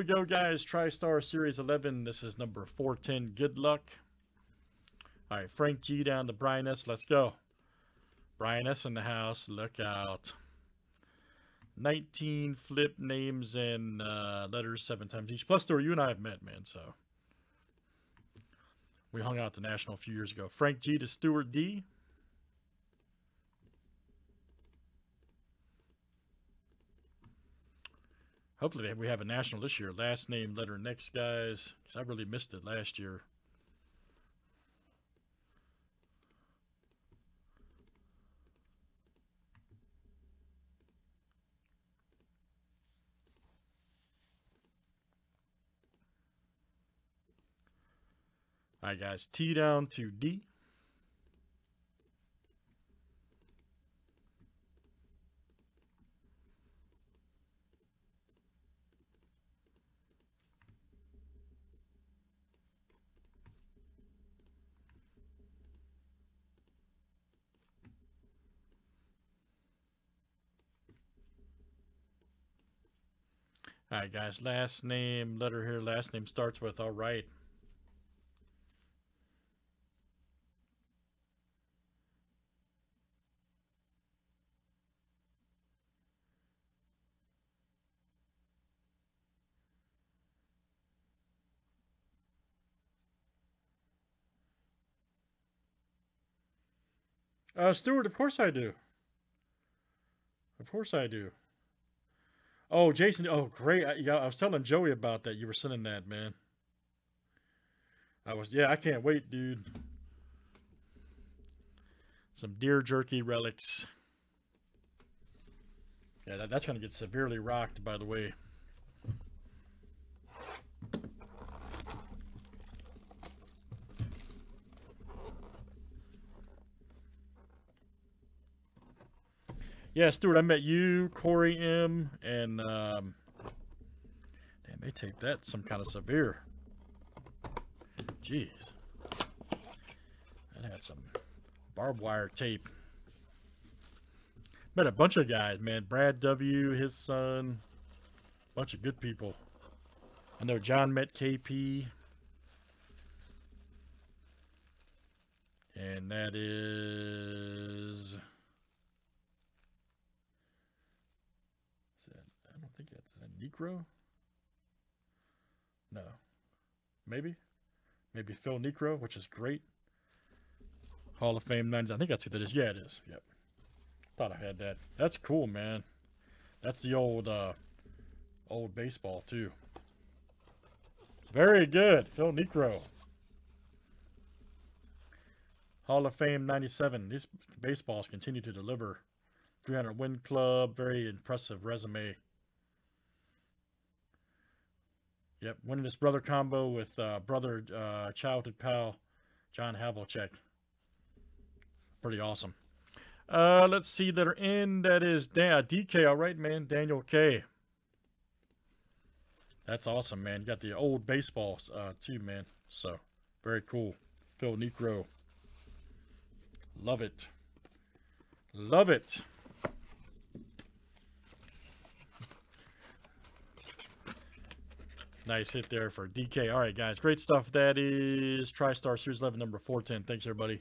we go, guys. TriStar Series 11. This is number 410. Good luck. All right, Frank G down to Brian S. Let's go. Brian S. in the house. Look out. 19 flip names and letters 7 times each. Plus, Stuart, you and I have met, man, so. We hung out at the National a few years ago. Frank G to Stuart D. Hopefully we have a National this year. Last name, letter next, guys, because I really missed it last year. All right, guys, T down to D. All right, guys, last name, letter here, last name starts with, all right. Stuart, of course I do. Of course I do. Oh, Jason. Oh, great. Yeah, I was telling Joey about that. You were sending that, man. I was, yeah, I can't wait, dude. Some deer jerky relics. Yeah, that's going to get severely rocked, by the way. Yeah, Stuart, I met you, Corey M, and, damn, they take that some kind of severe. Jeez. That had some barbed wire tape. Met a bunch of guys, man. Brad W., his son, bunch of good people. I know John met KP. And that is... I think that's Niekro. No, maybe Phil Niekro, which is great. Hall of Fame 90s. I think that's who that is. Yeah, it is. Yep. Thought I had that. That's cool, man. That's the old, old baseball too. Very good, Phil Niekro. Hall of Fame 97. These baseballs continue to deliver. 300 win club. Very impressive resume. Yep, winning this brother combo with brother childhood pal John Havlicek. Pretty awesome. Let's see, letter N. That is DK. All right, man. Daniel K. That's awesome, man. You got the old baseballs too, man. So very cool. Phil Niekro. Love it. Love it. Nice hit there for DK. All right, guys. Great stuff. That is TriStar Series 11, number 410. Thanks, everybody.